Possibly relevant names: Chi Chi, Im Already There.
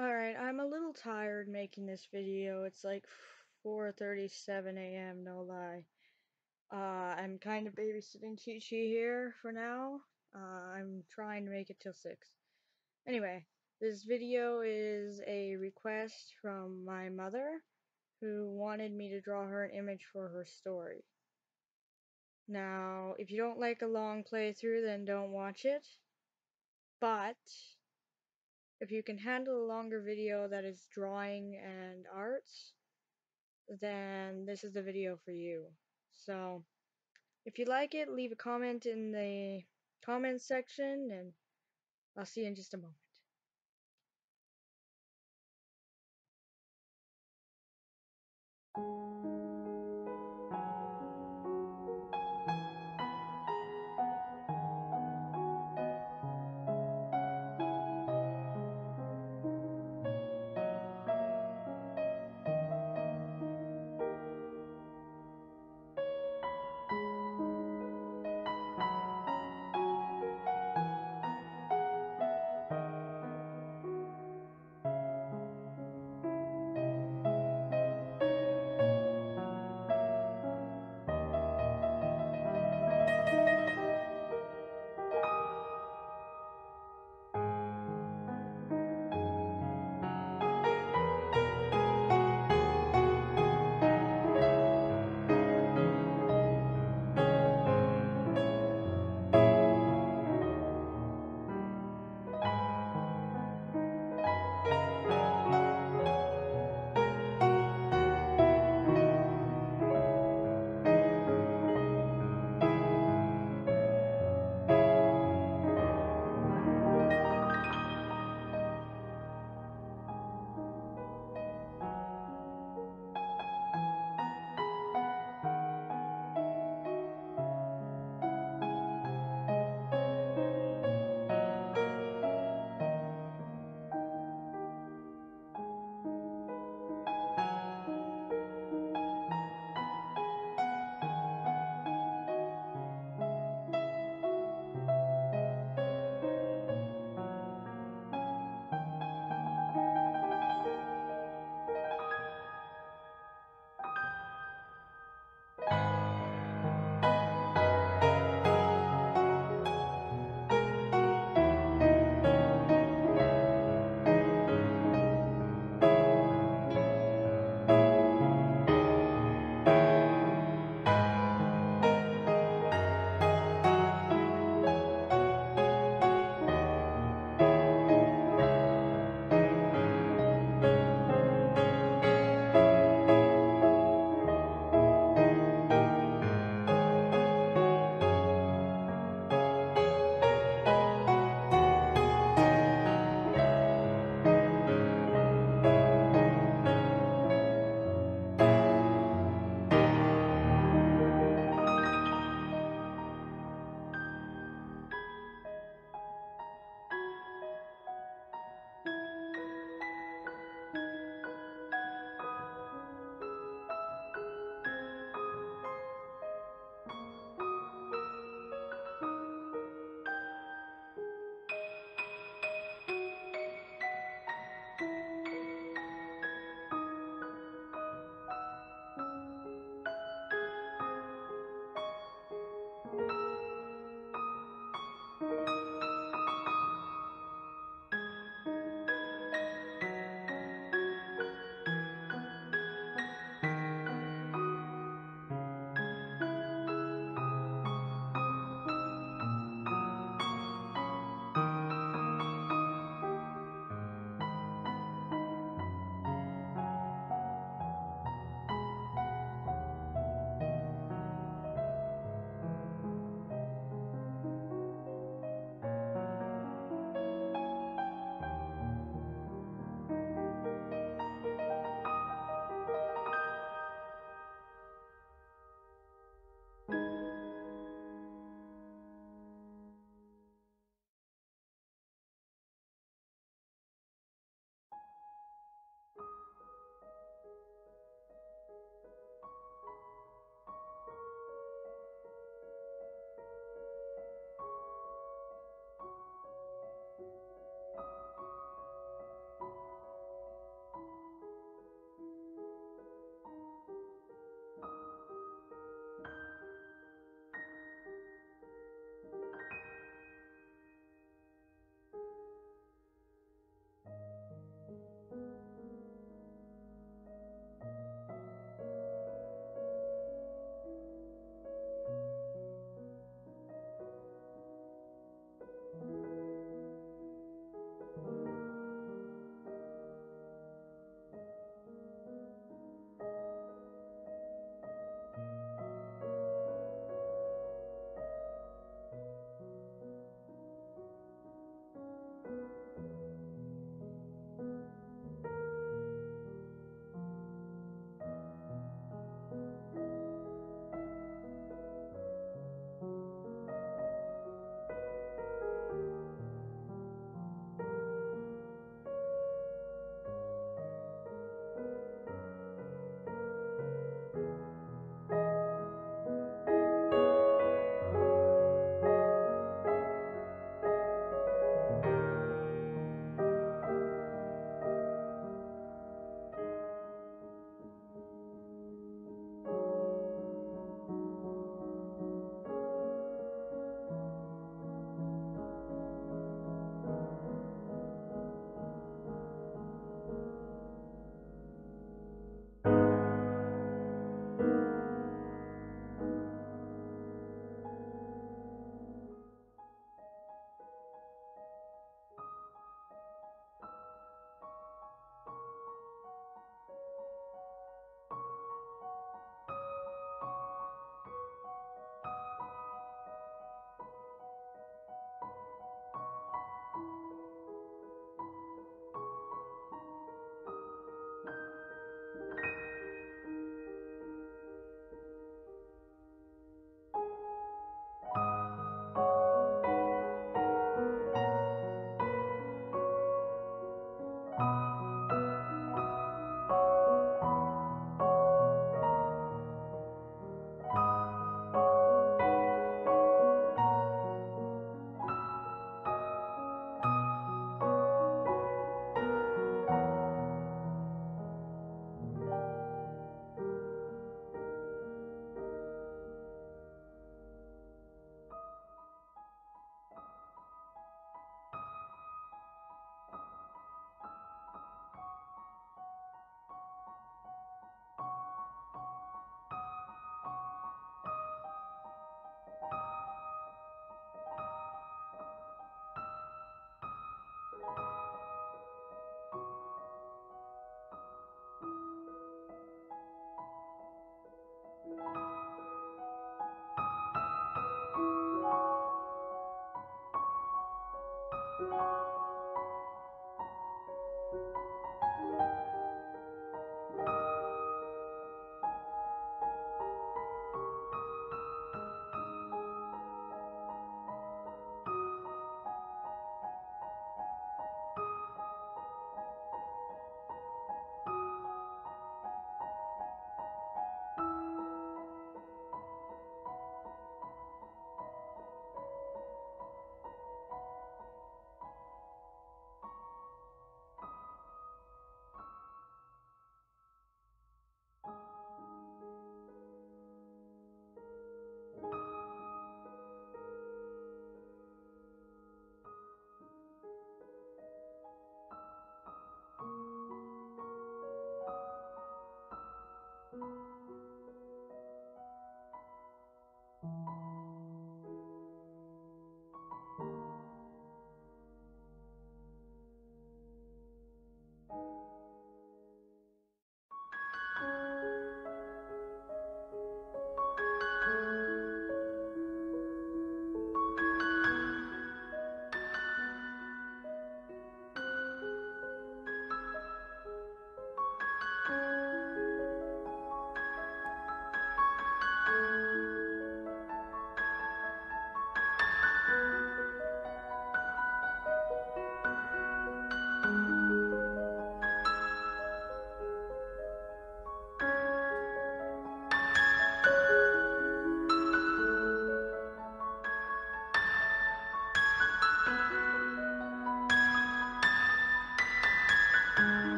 Alright, I'm a little tired making this video. It's like 4:37 a.m., no lie. I'm kind of babysitting Chi Chi here for now. I'm trying to make it till 6. Anyway, this video is a request from my mother, who wanted me to draw her an image for her story. Now, if you don't like a long playthrough, then don't watch it. But if you can handle a longer video that is drawing and arts, then this is the video for you. So, if you like it, leave a comment in the comments section, and I'll see you in just a moment.